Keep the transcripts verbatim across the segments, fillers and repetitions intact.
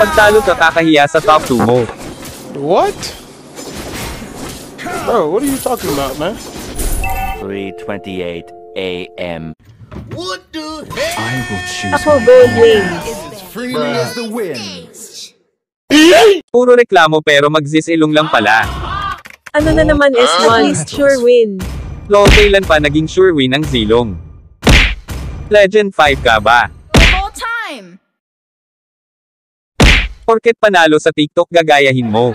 Kapag talo ka, kakahiya sa top two mo. What? Bro, what are you talking about, man? three twenty-eight A M What the heck? I will choose Ako bird wings. Free as the winds. Puro reklamo pero magsisilong lang pala. Ano na naman S one? Sure win. Lo, kailan pa naging sure win ang Zilong? Legend five ka ba? All time! Porket panalo sa TikTok gagayahin mo.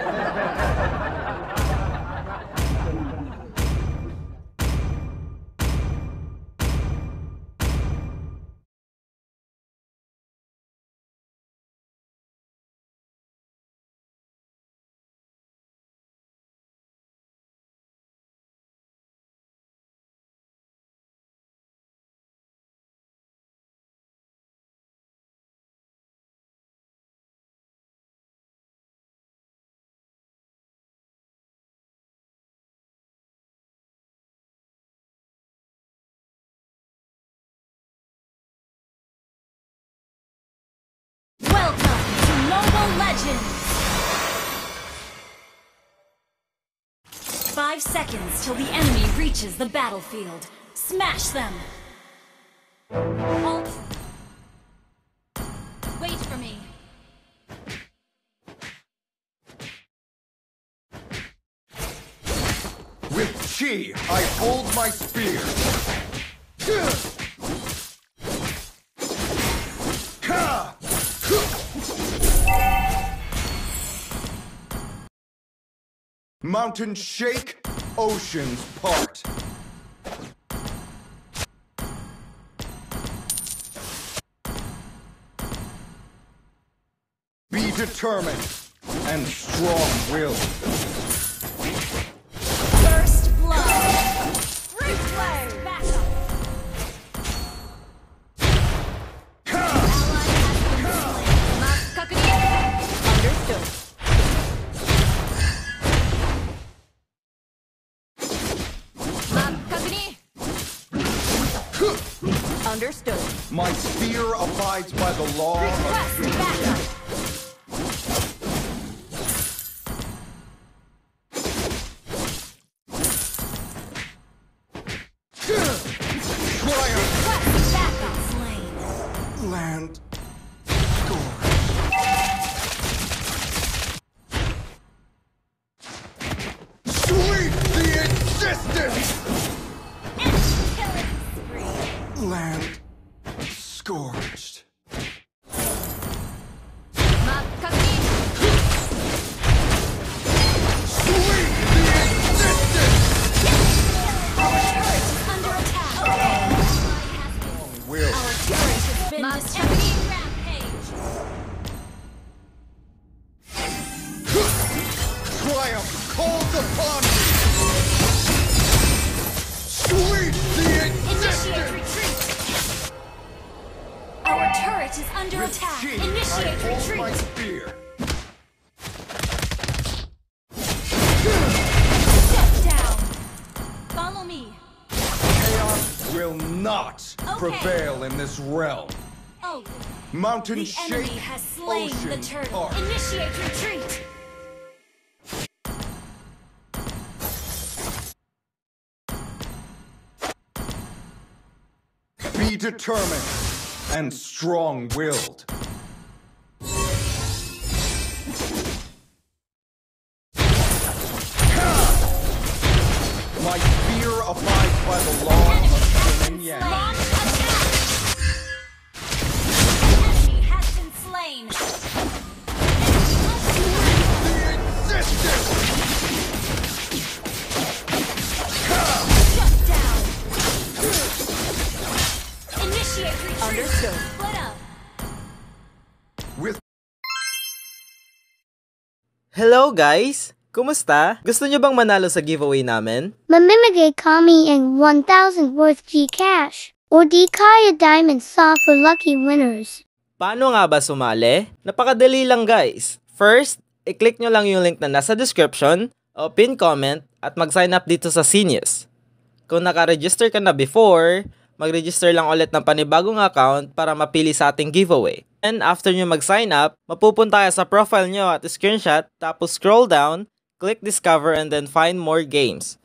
Five seconds till the enemy reaches the battlefield. Smash them! Halt. Wait for me. With chi, I hold my spear. Mountains shake, oceans part. Be determined and strong-willed. First blood. Replay. Understood. My spear abides by the law Request of backup. Land. Land scorched. Realm. Oh, mountain the shake, enemy has slain the turtle. Arc. Initiate retreat. Be determined and strong-willed. My fear abides by the law of yin and yang. Understood. Split up. With Hello guys! Kumusta? Gusto nyo bang manalo sa giveaway namin? Mamimigay kami ng one thousand worth GCash or di kaya diamond saw for lucky winners. Paano nga ba sumali? Napakadali lang guys. First, i-click nyo lang yung link na nasa description o pin comment at mag-sign up dito sa Scenius. Kung naka-register ka na before, mag-register lang ulit ng panibagong account para mapili sa ating giveaway. And after nyo mag-sign up, mapupunta kayo sa profile nyo at screenshot, tapos scroll down, click discover and then find more games.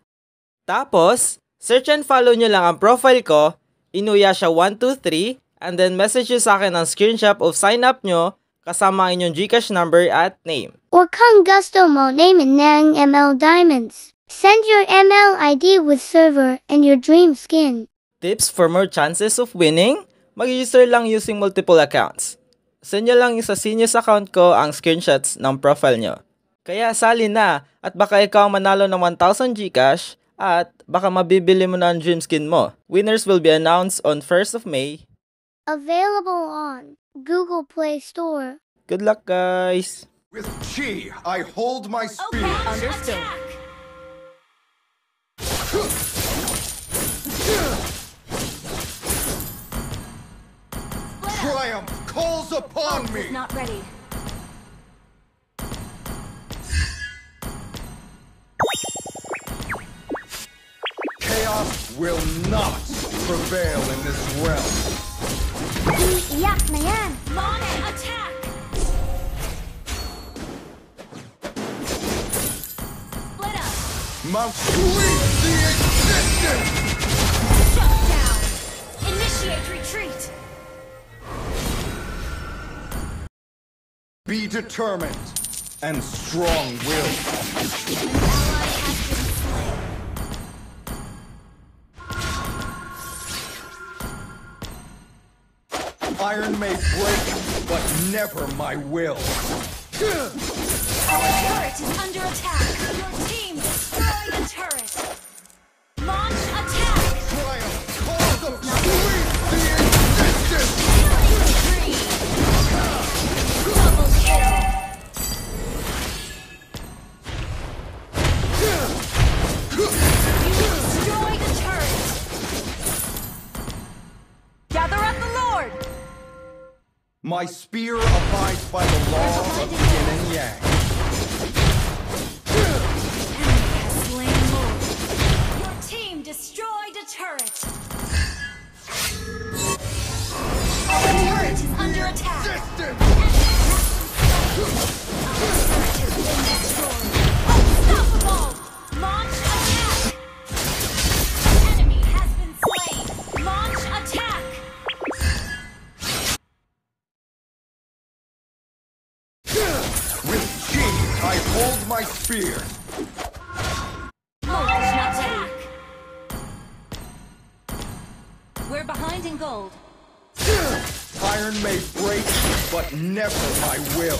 Tapos, search and follow nyo lang ang profile ko, inuyasha one two three, and then message nyo sa akin ang screenshot of sign up nyo kasama ang inyong GCash number at name. Or kung gusto mo name ng M L Diamonds, send your M L I D with server and your dream skin. Tips for more chances of winning? Mag-register lang using multiple accounts. Send nyo lang sa Scenius account ko ang screenshots ng profile nyo. Kaya sali na at baka ikaw ang manalo ng one thousand GCash at baka mabibili mo na ang dream skin mo. Winners will be announced on first of May. Available on Google Play Store. Good luck, guys! With chi, I hold my spear. Okay, understood. Attack. Triumph calls upon oh, me. Not ready. Chaos will not prevail in this realm. Yak na yan. Mane, attack. Split up. Mount sweep the existence. Shut down. Initiate retreat. Be determined and strong-willed. Iron may break, but never my will. Our turret is under attack. Your team destroyed the turret. Launch attack. Triumph calls of sweep the existence. My spear abides by the law of yin and yang. Your team destroyed a turret. Our turret is under attack. Our turret has been destroyed. Unstoppable! Launch attack! An enemy has been slain. Launch attack! I hold my spear. Launch attack! We're behind in gold. Iron may break, but never my will.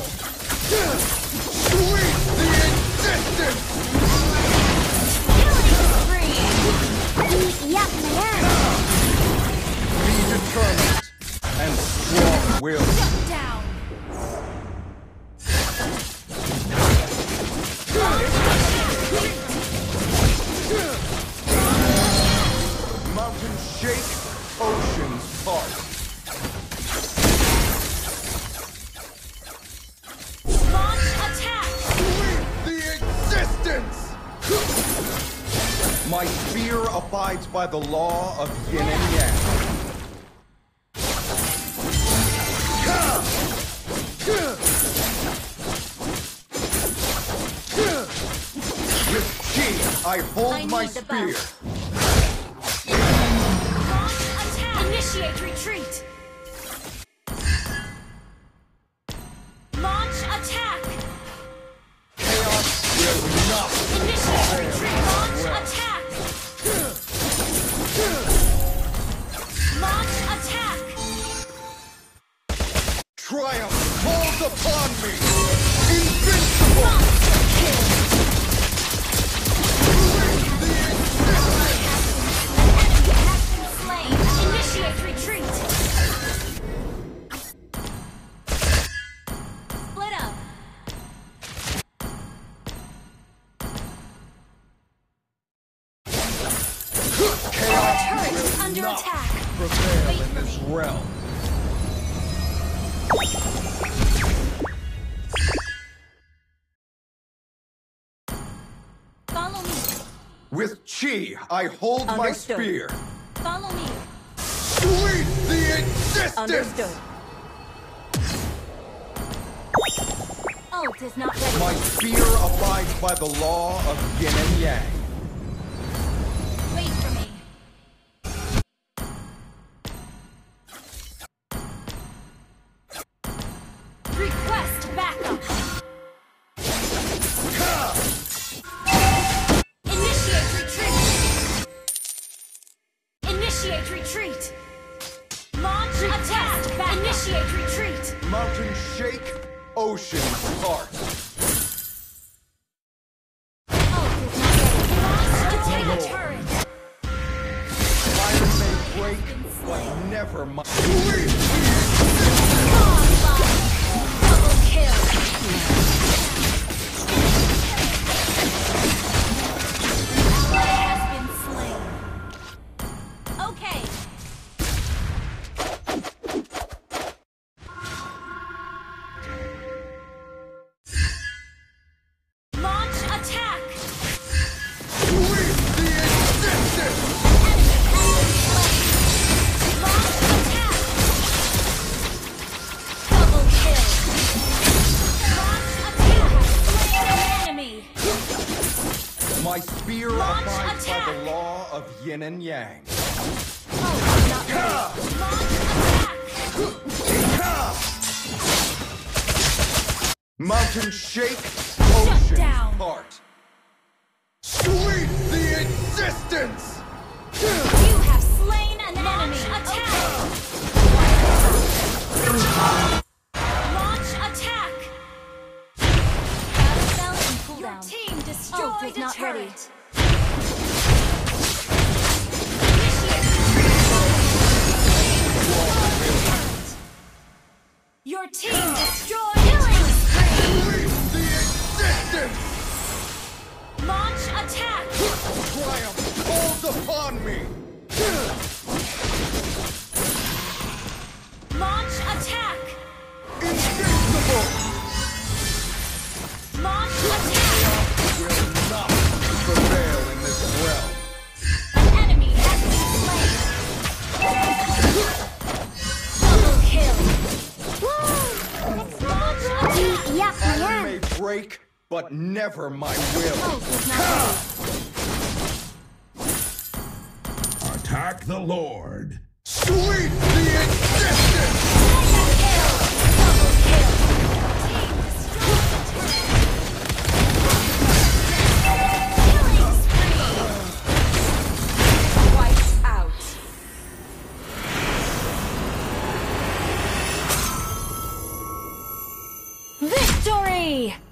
Sweep the existence! Killing spree! Yuck, man! Be determined and strong-willed. Shut down! Mountains shake, oceans part. Launch attack! Sweep the existence! My spear abides by the law of yin and yang. I hold I my spear. Attack. Initiate retreat. Launch attack. Chaos will not. Initiate retreat. Launch well. attack. Launch attack. Triumph falls upon me. Invincible. Launch kill. Retreat! Split up! Our turret is under attack! Prevail in this realm! Follow me! With chi, I hold Understood. my spear! Follow me! distance! Understood. Ult is not ready. My spear abides by the law of yin and yang. Wait for me. Request backup. Initiate retreat. Initiate retreat. Launch attack. Back. Initiate retreat. Mountain shake. Ocean heart. Oh, take a turret. Fire may break, but never mind. Double kill. Ally has been slain. Okay. My spear abides by the law of yin and yang. Oh, not attack. Mountain shake, ocean heart. Sweep the existence! You have slain an enemy. Attack! Launch attack! Battle and cool down. Ult is not ready. Your team destroyed. Killing spree. The existence. Launch attack. Triumph falls upon me. Launch attack. Invincible. Launch attack. Will not prevail in this realm. An enemy has been slain. Double kill. Woo! Launch attack. Yeah, I may break, but never my will. Oh, attack the Lord. Sweep the existence. Double kill. Double kill. Team destroyed. Victory!